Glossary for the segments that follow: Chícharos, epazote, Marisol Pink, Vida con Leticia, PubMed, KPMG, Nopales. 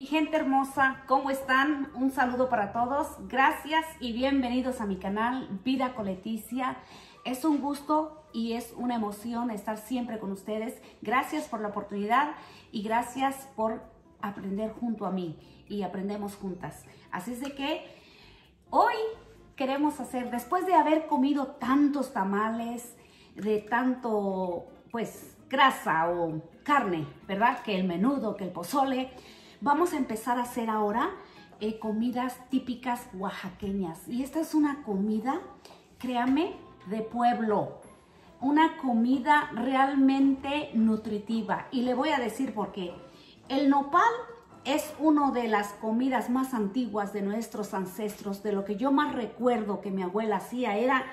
Gente hermosa, ¿cómo están? Un saludo para todos. Gracias y bienvenidos a mi canal Vida con Leticia. Es un gusto y es una emoción estar siempre con ustedes. Gracias por la oportunidad y gracias por aprender junto a mí y aprendemos juntas. Así es de que hoy queremos hacer, después de haber comido tantos tamales, de tanto pues grasa o carne, ¿verdad? Que el menudo, que el pozole. Vamos a empezar a hacer ahora comidas típicas oaxaqueñas. Y esta es una comida, créame, de pueblo. Una comida realmente nutritiva. Y le voy a decir por qué. El nopal es una de las comidas más antiguas de nuestros ancestros. De lo que yo más recuerdo que mi abuela hacía era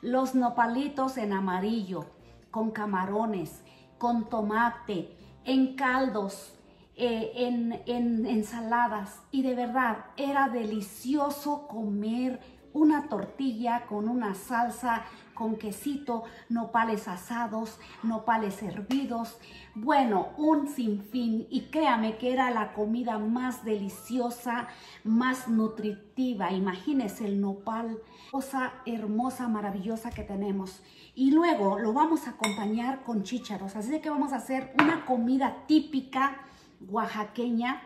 los nopalitos en amarillo, con camarones, con tomate, en caldos. En ensaladas, y de verdad era delicioso comer una tortilla con una salsa, con quesito, nopales asados, nopales hervidos, bueno, un sinfín. Y créame que era la comida más deliciosa, más nutritiva. Imagínense el nopal, cosa hermosa, maravillosa que tenemos. Y luego lo vamos a acompañar con chícharos, así que vamos a hacer una comida típica oaxaqueña,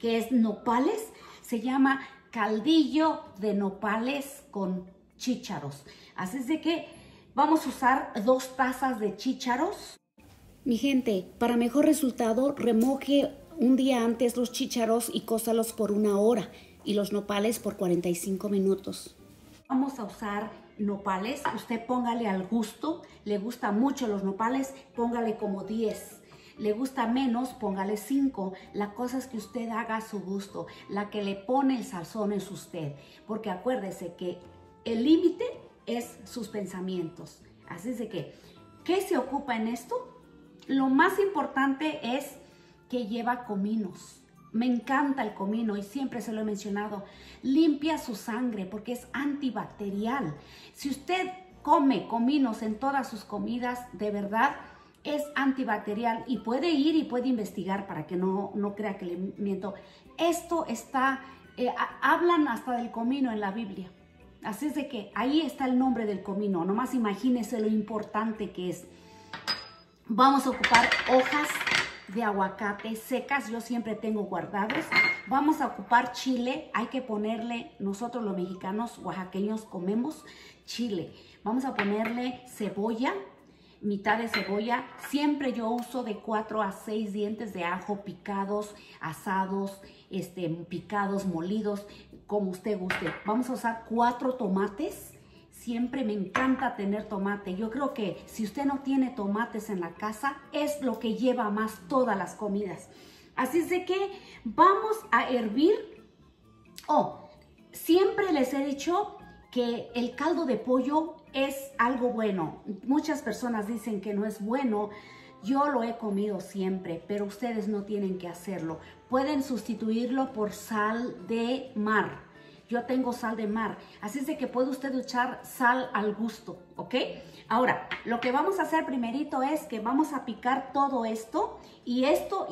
que es nopales, se llama caldillo de nopales con chícharos. Así es de que vamos a usar 2 tazas de chícharos. Mi gente, para mejor resultado, remoje un día antes los chícharos y cózalos por 1 hora y los nopales por 45 minutos. Vamos a usar nopales, usted póngale al gusto, le gustan mucho los nopales, póngale como 10. Le gusta menos, póngale 5. La cosa es que usted haga a su gusto. La que le pone el salsón es usted. Porque acuérdese que el límite es sus pensamientos. Así es de que, ¿qué se ocupa en esto? Lo más importante es que lleva cominos. Me encanta el comino y siempre se lo he mencionado. Limpia su sangre porque es antibacterial. Si usted come cominos en todas sus comidas, de verdad, es antibacterial y puede ir y puede investigar para que no crea que le miento. Esto está, hablan hasta del comino en la Biblia. Así es de que ahí está el nombre del comino. Nomás imagínese lo importante que es. Vamos a ocupar hojas de aguacate secas. Yo siempre tengo guardados. Vamos a ocupar chile. Hay que ponerle, nosotros los mexicanos oaxaqueños comemos chile. Vamos a ponerle cebolla. Mitad de cebolla, siempre yo uso de 4 a 6 dientes de ajo picados, asados, picados, molidos, como usted guste. Vamos a usar 4 tomates, siempre me encanta tener tomate. Yo creo que si usted no tiene tomates en la casa, es lo que lleva más todas las comidas. Así es de que vamos a hervir. Siempre les he dicho que el caldo de pollo es algo bueno. Muchas personas dicen que no es bueno. Yo lo he comido siempre, pero ustedes no tienen que hacerlo. Pueden sustituirlo por sal de mar. Yo tengo sal de mar. Así es de que puede usted echar sal al gusto, ¿ok? Ahora, lo que vamos a hacer primerito es que vamos a picar todo esto. Y esto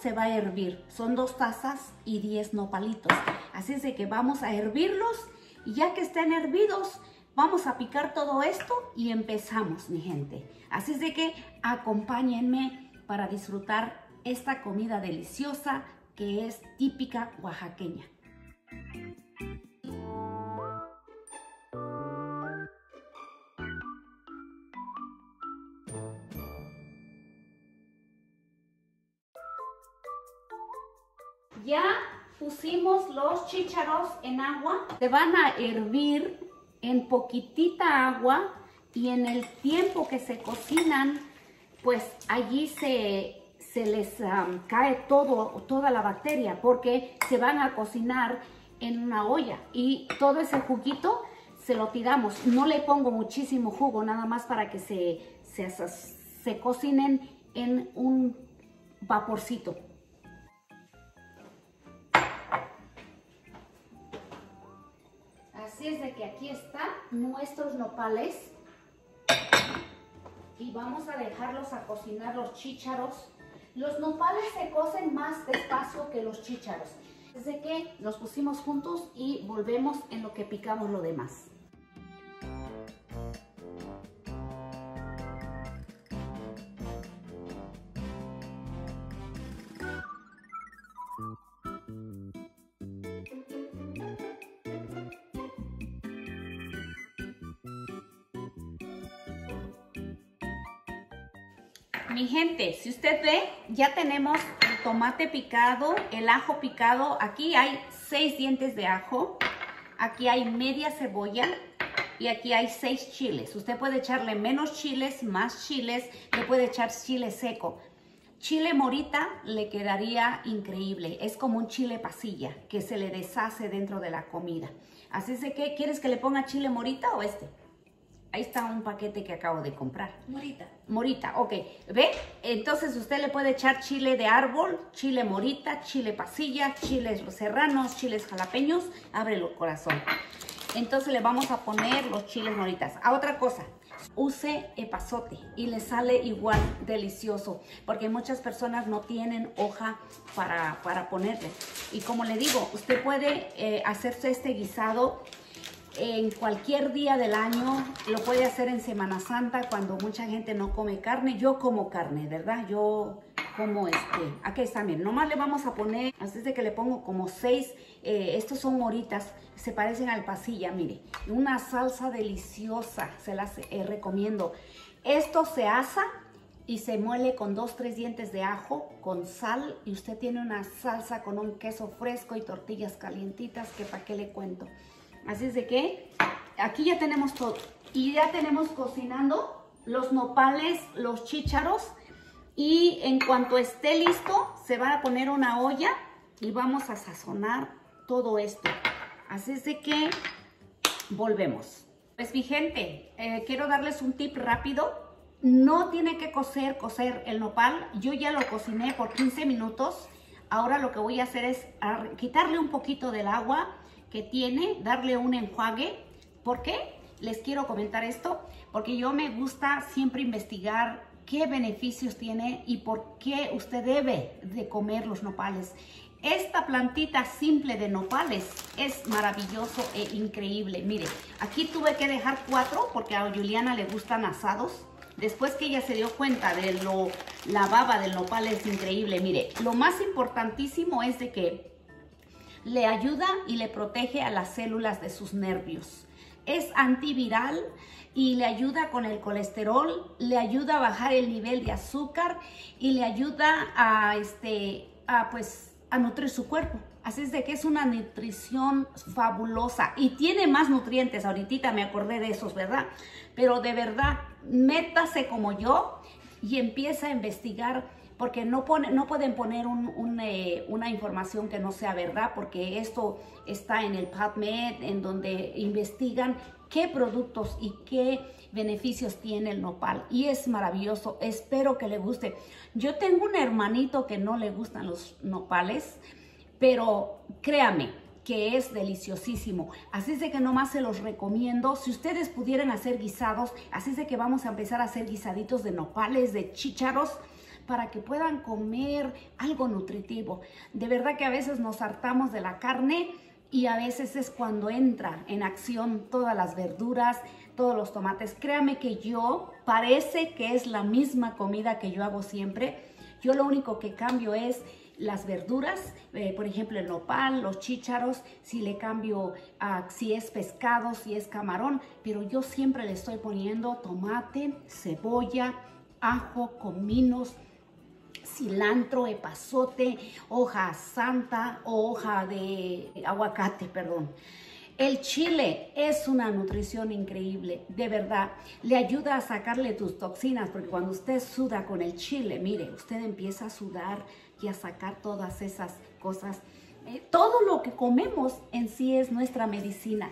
se va a hervir. Son 2 tazas y 10 nopalitos. Así es de que vamos a hervirlos. Y ya que estén hervidos, vamos a picar todo esto y empezamos, mi gente. Así es de que acompáñenme para disfrutar esta comida deliciosa que es típica oaxaqueña. Ya pusimos los chícharos en agua. Se van a hervir en poquitita agua y en el tiempo que se cocinan, pues allí se les cae toda la bacteria porque se van a cocinar en una olla y todo ese juguito se lo tiramos. No le pongo muchísimo jugo, nada más para que se cocinen en un vaporcito. Así es de que aquí están nuestros nopales y vamos a dejarlos a cocinar los chícharos. Los nopales se cocen más despacio que los chícharos. Desde que los pusimos juntos y volvemos en lo que picamos lo demás. Mi gente, si usted ve, ya tenemos el tomate picado, el ajo picado. Aquí hay 6 dientes de ajo, aquí hay media cebolla y aquí hay 6 chiles. Usted puede echarle menos chiles, más chiles, le puede echar chile seco. Chile morita le quedaría increíble. Es como un chile pasilla que se le deshace dentro de la comida. Así es de que, ¿quieres que le ponga chile morita o este? Ahí está un paquete que acabo de comprar. Morita. Morita, ok. ¿Ve? Entonces usted le puede echar chile de árbol, chile morita, chile pasilla, chiles serranos, chiles jalapeños. Ábrelo, corazón. Entonces le vamos a poner los chiles moritas. A otra cosa, use epazote y le sale igual delicioso, porque muchas personas no tienen hoja para ponerle. Y como le digo, usted puede hacerse este guisado en cualquier día del año. Lo puede hacer en Semana Santa, cuando mucha gente no come carne. Yo como carne, ¿verdad? Yo como aquí está, miren, nomás le vamos a poner, así es de que le pongo como 6, estos son moritas, se parecen al pasilla, mire. Una salsa deliciosa, se las recomiendo. Esto se asa y se muele con 2 o 3 dientes de ajo, con sal, y usted tiene una salsa con un queso fresco y tortillas calientitas, que para qué le cuento. Así es de que aquí ya tenemos todo. Y ya tenemos cocinando los nopales, los chícharos. Y en cuanto esté listo, se va a poner una olla y vamos a sazonar todo esto. Así es de que volvemos. Pues mi gente, quiero darles un tip rápido. No tiene que cocer el nopal. Yo ya lo cociné por 15 minutos. Ahora lo que voy a hacer es quitarle un poquito del agua que tiene, darle un enjuague. ¿Por qué? Les quiero comentar esto, porque yo me gusta siempre investigar qué beneficios tiene y por qué usted debe de comer los nopales. Esta plantita simple de nopales es maravilloso e increíble. Mire, aquí tuve que dejar 4 porque a Juliana le gustan asados. Después que ella se dio cuenta de la baba del nopal es increíble. Mire, lo más importantísimo es de que le ayuda y le protege a las células de sus nervios. Es antiviral y le ayuda con el colesterol, le ayuda a bajar el nivel de azúcar y le ayuda a nutrir su cuerpo. Así es de que es una nutrición fabulosa y tiene más nutrientes. Ahorita me acordé de esos, ¿verdad? Pero de verdad, métase como yo y empieza a investigar, porque no pueden poner una información que no sea verdad, porque esto está en el PubMed, en donde investigan qué productos y qué beneficios tiene el nopal. Y es maravilloso, espero que le guste. Yo tengo un hermanito que no le gustan los nopales, pero créame que es deliciosísimo. Así es de que nomás se los recomiendo. Si ustedes pudieran hacer guisados, así es de que vamos a empezar a hacer guisaditos de nopales, de chícharos, para que puedan comer algo nutritivo. De verdad que a veces nos hartamos de la carne y a veces es cuando entra en acción todas las verduras, todos los tomates. Créame que yo, parece que es la misma comida que yo hago siempre. Yo lo único que cambio es las verduras, por ejemplo el nopal, los chícharos, si le cambio si es pescado, si es camarón, pero yo siempre le estoy poniendo tomate, cebolla, ajo, cominos, cilantro, epazote, hoja santa o hoja de aguacate, perdón. El chile es una nutrición increíble, de verdad. Le ayuda a sacarle tus toxinas, porque cuando usted suda con el chile, mire, usted empieza a sudar y a sacar todas esas cosas. Todo lo que comemos en sí es nuestra medicina.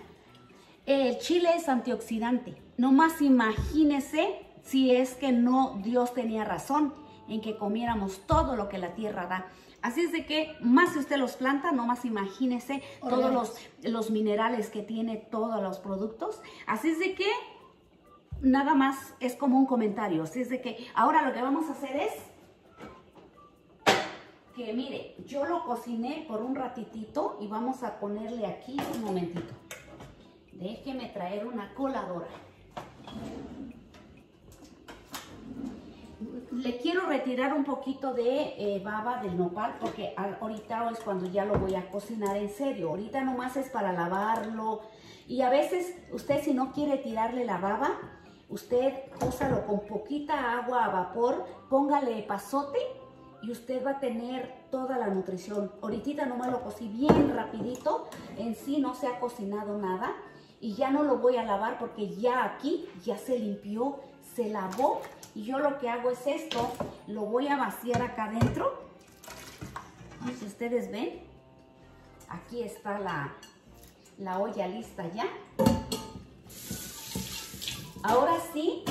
El chile es antioxidante. Nomás imagínese si es que no, Dios tenía razón en que comiéramos todo lo que la tierra da. Así es de que más si usted los planta, nomás imagínese todos los minerales que tiene, todos los productos. Así es de que nada más es como un comentario. Así es de que ahora lo que vamos a hacer es que mire, yo lo cociné por un ratitito y vamos a ponerle aquí un momentito. Déjeme traer una coladora. Le quiero retirar un poquito de baba del nopal porque ahorita es cuando ya lo voy a cocinar en serio. Ahorita nomás es para lavarlo. Y a veces usted, si no quiere tirarle la baba, usted úsalo con poquita agua a vapor, póngale epazote y usted va a tener toda la nutrición. Ahorita nomás lo cocí bien rapidito, en sí no se ha cocinado nada y ya no lo voy a lavar porque ya aquí ya se limpió, se lavó. Y yo lo que hago es esto, lo voy a vaciar acá adentro. Si ustedes ven, aquí está la olla lista ya. Ahora sí,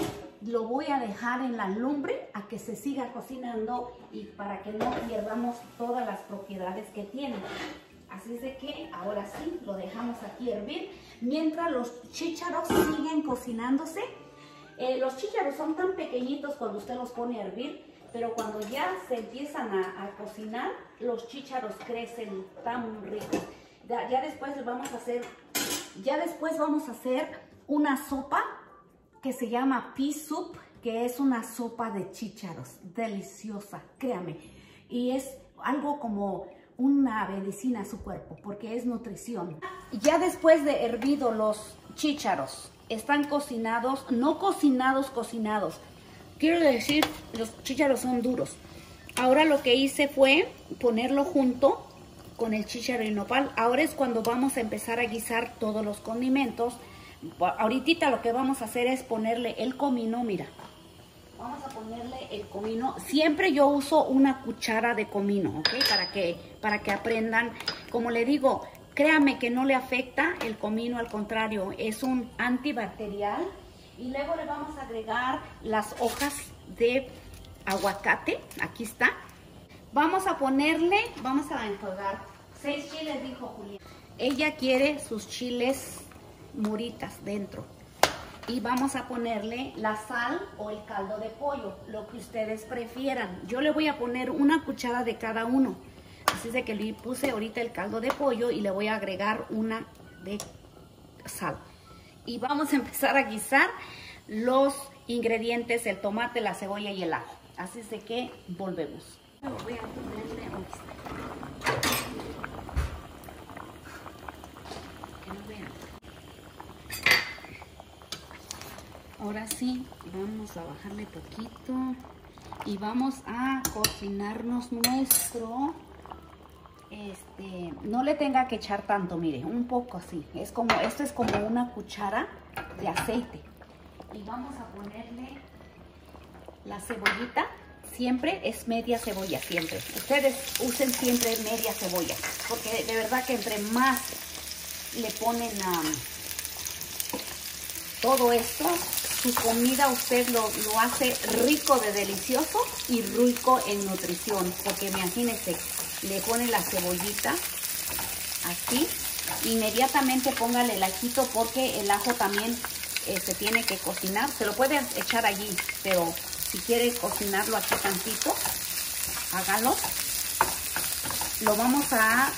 lo voy a dejar en la lumbre a que se siga cocinando y para que no perdamos todas las propiedades que tiene. Así es de que ahora sí, lo dejamos aquí hervir. Mientras los chícharos siguen cocinándose. Los chícharos son tan pequeñitos cuando usted los pone a hervir, pero cuando ya se empiezan a cocinar, los chícharos crecen tan ricos. Ya después vamos a hacer una sopa que se llama pea soup, que es una sopa de chícharos, deliciosa, créame. Y es algo como una medicina a su cuerpo, porque es nutrición. Ya después de hervido los chícharos, están cocinados, no cocinados. Quiero decir, los chícharos son duros. Ahora lo que hice fue ponerlo junto con el chícharo y nopal. Ahora es cuando vamos a empezar a guisar todos los condimentos. Ahorita lo que vamos a hacer es ponerle el comino, mira. Vamos a ponerle el comino. Siempre yo uso una cuchara de comino, ¿ok? Para que aprendan, como le digo, créame que no le afecta el comino, al contrario, es un antibacterial. Y luego le vamos a agregar las hojas de aguacate, aquí está. Vamos a ponerle, vamos a enjuagar 6 chiles, dijo Julián. Ella quiere sus chiles muritas dentro. Y vamos a ponerle la sal o el caldo de pollo, lo que ustedes prefieran. Yo le voy a poner una cuchara de cada uno. Así de que le puse ahorita el caldo de pollo y le voy a agregar una de sal. Y vamos a empezar a guisar los ingredientes, el tomate, la cebolla y el ajo. Así de que volvemos. Voy a ponerle un poquito. Que no vean. Ahora sí, vamos a bajarle poquito y vamos a cocinarnos nuestro... no le tenga que echar tanto, mire, un poco así. Es como, esto es como una cuchara de aceite. Y vamos a ponerle la cebollita. Siempre es media cebolla, siempre. Ustedes usen siempre media cebolla. Porque de verdad que entre más le ponen todo esto, su comida usted lo hace rico de delicioso y rico en nutrición. Porque imagínense, le pone la cebollita aquí, inmediatamente póngale el ajito porque el ajo también se tiene que cocinar. Se lo puede echar allí, pero si quiere cocinarlo aquí tantito, hágalo. Lo vamos a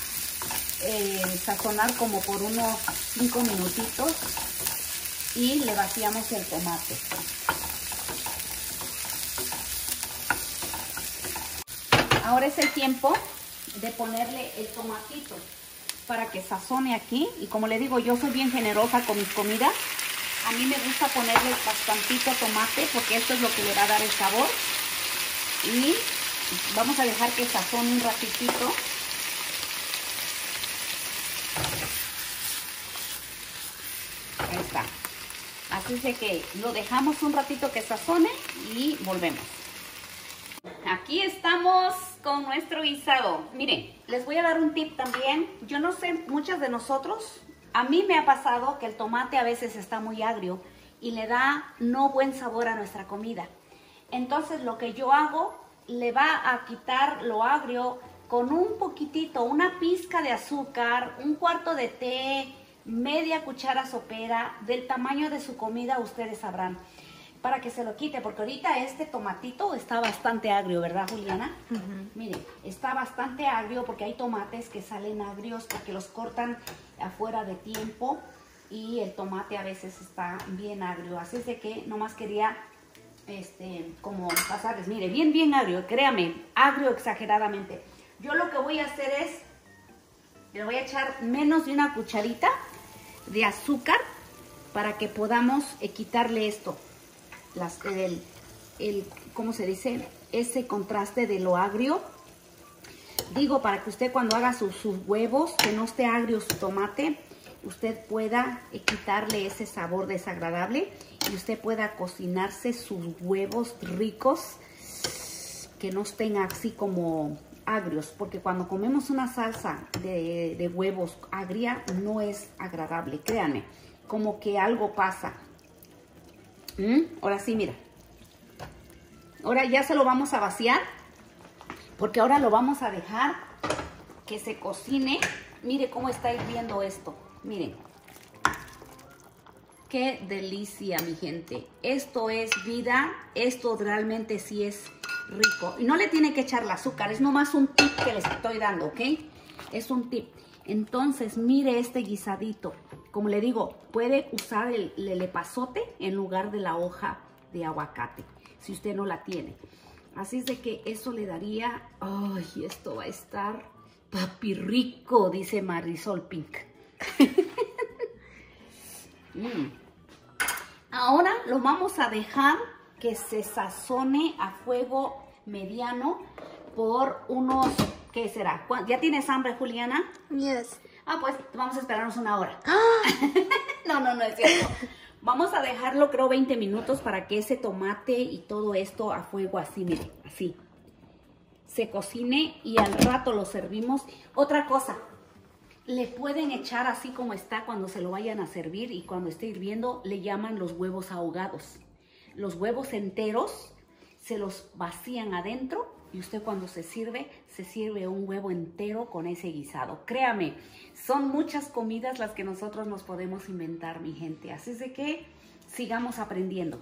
sazonar como por unos 5 minutitos y le vaciamos el tomate. Ahora es el tiempo de ponerle el tomatito para que sazone aquí. Y como le digo, yo soy bien generosa con mis comidas. A mí me gusta ponerle bastantito tomate porque esto es lo que le va a dar el sabor. Y vamos a dejar que sazone un ratitito. Ahí está. Así es que lo dejamos un ratito que sazone y volvemos. Aquí estamos con nuestro guisado. Miren, les voy a dar un tip también. Yo no sé, muchas de nosotros, a mí me ha pasado que el tomate a veces está muy agrio y le da no buen sabor a nuestra comida. Entonces lo que yo hago, le va a quitar lo agrio con un poquitito, una pizca de azúcar, un cuarto de té, media cuchara sopera, del tamaño de su comida ustedes sabrán. para que se lo quite, porque ahorita este tomatito está bastante agrio, ¿verdad, Juliana? Miren, está bastante agrio porque hay tomates que salen agrios porque los cortan afuera de tiempo y el tomate a veces está bien agrio, así es de que nomás quería como pasarles, mire, bien agrio, créame, agrio exageradamente. Yo lo que voy a hacer es, le voy a echar menos de una cucharita de azúcar para que podamos quitarle esto, ¿cómo se dice? Ese contraste de lo agrio. Digo, para que usted cuando haga sus huevos, que no esté agrio su tomate, usted pueda quitarle ese sabor desagradable y usted pueda cocinarse sus huevos ricos que no estén así como agrios, porque cuando comemos una salsa de huevos agria no es agradable, créanme, como que algo pasa. Ahora sí, mira, ahora ya se lo vamos a vaciar porque ahora lo vamos a dejar que se cocine. Mire cómo está hirviendo esto, miren. ¡Qué delicia, mi gente! Esto es vida, esto realmente sí es rico. Y no le tiene que echar el azúcar, es nomás un tip que les estoy dando, ¿ok? Es un tip. Entonces, mire este guisadito. Como le digo, puede usar el epazote en lugar de la hoja de aguacate, si usted no la tiene. Así es de que eso le daría... ¡Ay, esto va a estar papi rico! Dice Marisol Pink. Ahora lo vamos a dejar que se sazone a fuego mediano por unos, ¿qué será? ¿Ya tienes hambre, Juliana? Yes. Ah, pues vamos a esperarnos una hora. No es cierto. Vamos a dejarlo, creo, 20 minutos para que ese tomate y todo esto a fuego así, mire, así se cocine y al rato lo servimos. Otra cosa, le pueden echar así como está cuando se lo vayan a servir y cuando esté hirviendo, le llaman los huevos ahogados. Los huevos enteros se los vacían adentro y usted cuando se sirve un huevo entero con ese guisado. Créame, son muchas comidas las que nosotros nos podemos inventar, mi gente. Así es de que sigamos aprendiendo.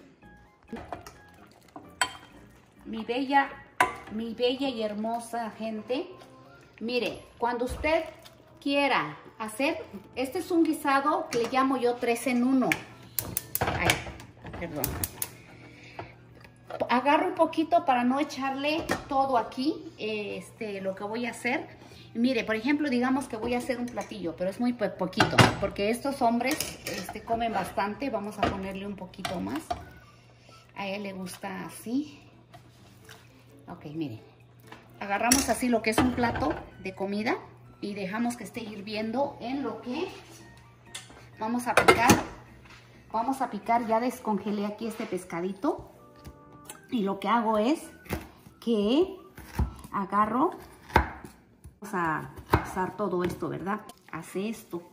Mi bella y hermosa gente, mire, cuando usted quiera hacer, este es un guisado que le llamo yo 3 en 1. Ay, perdón. Agarro un poquito para no echarle todo aquí, lo que voy a hacer. Mire, por ejemplo, digamos que voy a hacer un platillo, pero es muy poquito, porque estos hombres comen bastante. Vamos a ponerle un poquito más. A él le gusta así. Ok, mire. Agarramos así lo que es un plato de comida. Y dejamos que esté hirviendo en lo que vamos a picar. Vamos a picar, ya descongelé aquí este pescadito. Y lo que hago es que agarro, vamos a usar todo esto, ¿verdad? Hace esto.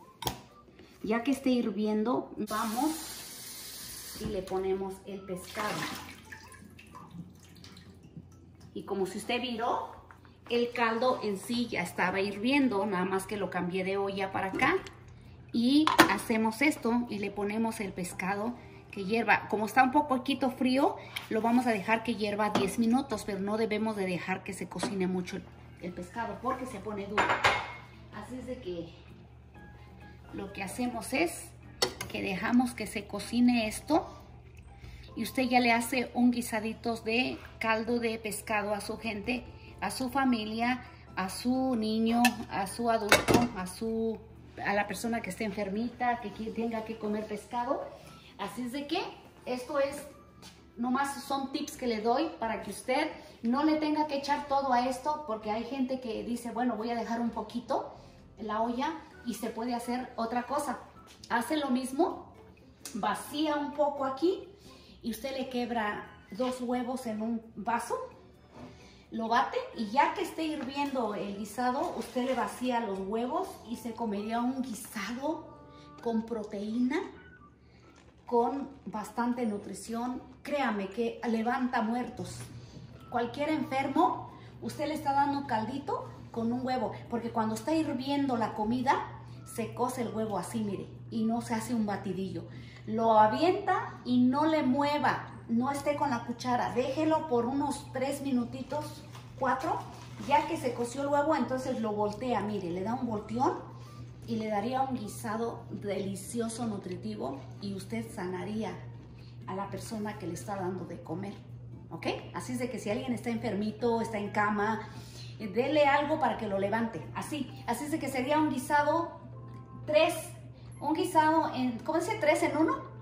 Ya que esté hirviendo, vamos y le ponemos el pescado. Y como si usted vio, el caldo en sí ya estaba hirviendo, nada más que lo cambié de olla para acá. Y hacemos esto y le ponemos el pescado que hierva. Como está un poquito frío, lo vamos a dejar que hierva 10 minutos, pero no debemos de dejar que se cocine mucho el pescado porque se pone duro. Así es de que lo que hacemos es que dejamos que se cocine esto. Y usted ya le hace un guisadito de caldo de pescado a su gente, a su familia, a su niño, a su adulto, a la persona que esté enfermita, que tenga que comer pescado. Así es de que esto es, nomás son tips que le doy para que usted no le tenga que echar todo a esto, porque hay gente que dice, bueno, voy a dejar un poquito en la olla y se puede hacer otra cosa. Hace lo mismo, vacía un poco aquí y usted le quebra 2 huevos en un vaso. Lo bate y ya que esté hirviendo el guisado, usted le vacía los huevos y se comería un guisado con proteína, con bastante nutrición. Créame que levanta muertos. Cualquier enfermo, usted le está dando un caldito con un huevo, porque cuando está hirviendo la comida, se cose el huevo así, mire, y no se hace un batidillo. Lo avienta y no le mueva. no esté con la cuchara, déjelo por unos 3 minutitos, 4, ya que se coció el huevo, entonces lo voltea, mire, le da un volteón y le daría un guisado delicioso, nutritivo, y usted sanaría a la persona que le está dando de comer, ¿ok? Así es de que si alguien está enfermito, está en cama, dele algo para que lo levante, así es de que sería un guisado 3, un guisado en, ¿cómo dice? 3 en 1,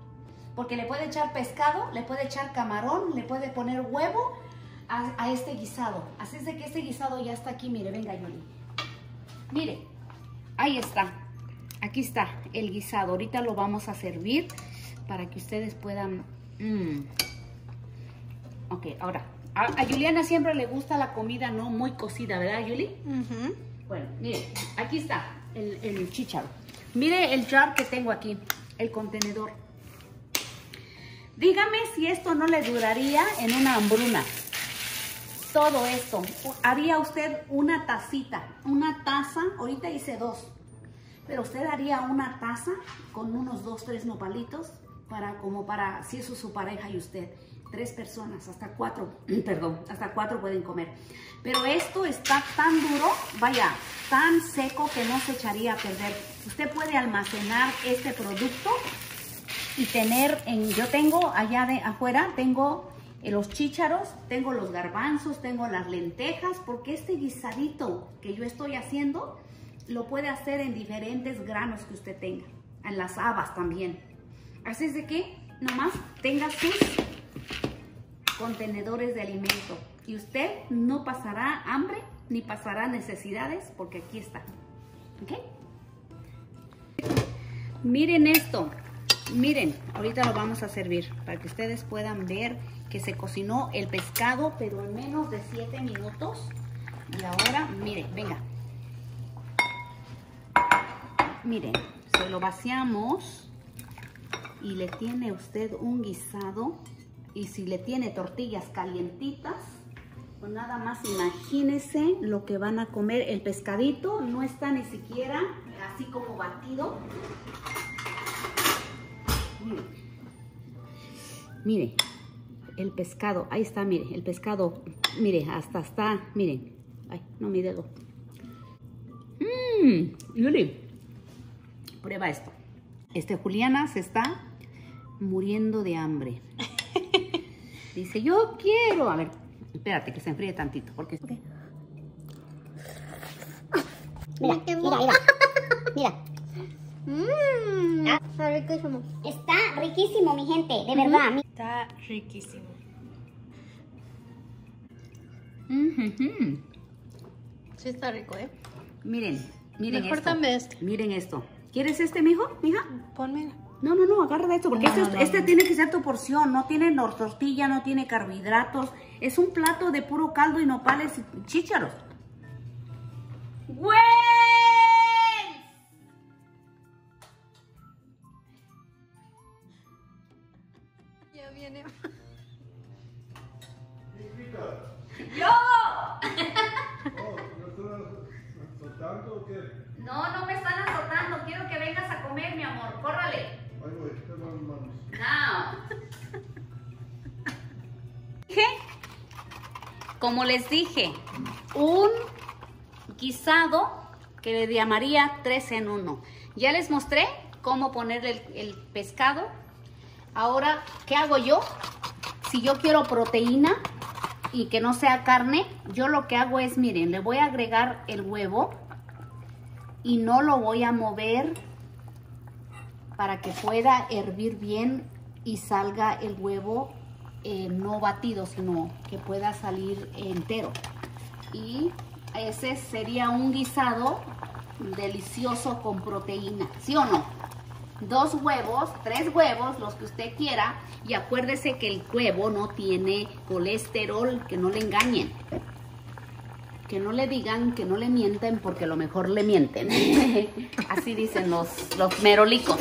porque le puede echar pescado, le puede echar camarón, le puede poner huevo a este guisado. Así es de que este guisado ya está aquí, mire, venga Yoli. Mire, ahí está, aquí está el guisado. Ahorita lo vamos a servir para que ustedes puedan... Ok, ahora, a Juliana siempre le gusta la comida no muy cocida, ¿verdad Yuli? Uh-huh. Bueno, mire, aquí está el chícharo. Mire el jar que tengo aquí, el contenedor. Dígame si esto no le duraría en una hambruna. Todo esto. Haría usted una tacita, una taza. Ahorita hice 2. Pero usted haría una taza con unos 2, 3 nopalitos. Como para, si eso es su pareja y usted. 3 personas, hasta 4. Perdón, hasta 4 pueden comer. Pero esto está tan duro, vaya, tan seco que no se echaría a perder. Usted puede almacenar este producto y tener, yo tengo allá de afuera, tengo los chícharos, tengo los garbanzos, tengo las lentejas, porque este guisadito que yo estoy haciendo, lo puede hacer en diferentes granos que usted tenga, en las habas también. Así es de que nomás tenga sus contenedores de alimento y usted no pasará hambre ni pasará necesidades, porque aquí está, ¿ok? Miren esto. Miren, ahorita lo vamos a servir para que ustedes puedan ver que se cocinó el pescado, pero en menos de 7 minutos. Y ahora, miren, venga. Miren, se lo vaciamos y le tiene usted un guisado. Y si le tiene tortillas calientitas, pues nada más imagínense lo que van a comer. El pescadito no está ni siquiera así como batido. Mire, el pescado, ahí está, mire, el pescado, mire, hasta está, miren, ay, no, mi dedo. Yuli, prueba esto. Juliana se está muriendo de hambre. Dice, yo quiero, a ver, espérate que se enfríe tantito, porque... Okay. Mira, mira, mira, mira. Está riquísimo. Está riquísimo, mi gente, de verdad. Está riquísimo. Sí está rico, ¿eh? Miren, miren esto. Miren esto. ¿Quieres este, mijo, mija? Ponme. No, no, no, agarra de esto, porque este tiene que ser tu porción. No tiene tortilla, no tiene carbohidratos. Es un plato de puro caldo y nopales y chícharos. ¡Güey! ¡Yo! ¿Me están azotando o qué? No, no me están azotando. Quiero que vengas a comer, mi amor. ¡Córrale! Ahí voy, te van las manos. ¡No! Como les dije, un guisado que le llamaría 3 en 1. Ya les mostré cómo ponerle el pescado. Ahora, ¿qué hago yo? Si yo quiero proteína y que no sea carne, yo lo que hago es, miren, le voy a agregar el huevo y no lo voy a mover para que pueda hervir bien y salga el huevo no batido, sino que pueda salir entero. Y ese sería un guisado delicioso con proteína, ¿sí o no? 2 huevos, 3 huevos, los que usted quiera. Y acuérdese que el huevo no tiene colesterol, que no le engañen. Que no le digan, que no le mienten, porque a lo mejor le mienten. Así dicen los merolicos.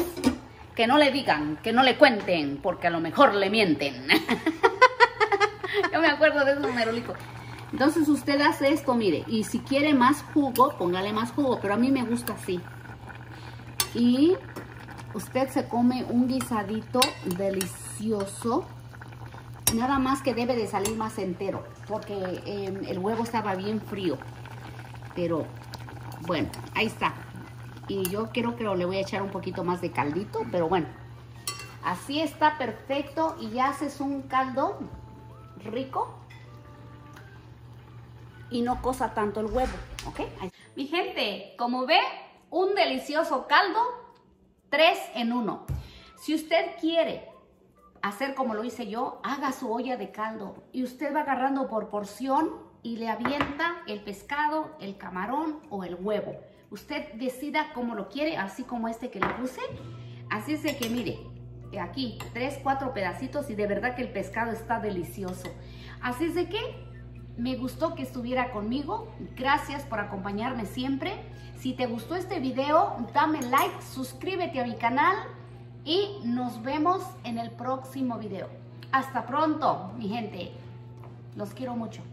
Que no le digan, que no le cuenten, porque a lo mejor le mienten. Yo me acuerdo de esos merolicos. Entonces usted hace esto, mire. Y si quiere más jugo, póngale más jugo. Pero a mí me gusta así. Y... usted se come un guisadito delicioso Nada más que debe de salir más entero, porque el huevo estaba bien frío. Pero bueno, ahí está. Y yo creo que le voy a echar un poquito más de caldito, pero bueno. Así está perfecto y ya haces un caldo rico. Y no cosa tanto el huevo, ¿ok? Mi gente, como ve, un delicioso caldo 3 en 1. Si usted quiere hacer como lo hice yo, haga su olla de caldo y usted va agarrando por porción y le avienta el pescado, el camarón o el huevo. Usted decida cómo lo quiere, así como este que le puse. Así es de que mire, aquí 3, 4 pedacitos y de verdad que el pescado está delicioso. Así es de que me gustó que estuviera conmigo. Gracias por acompañarme siempre. Si te gustó este video, dame like, suscríbete a mi canal y nos vemos en el próximo video. Hasta pronto, mi gente. Los quiero mucho.